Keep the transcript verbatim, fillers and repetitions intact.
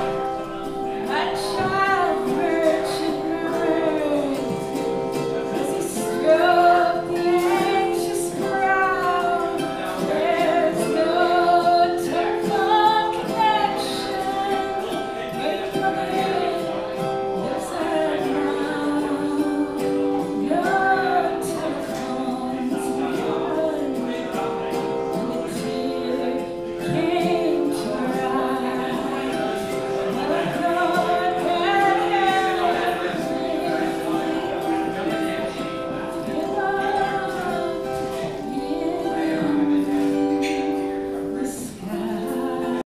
But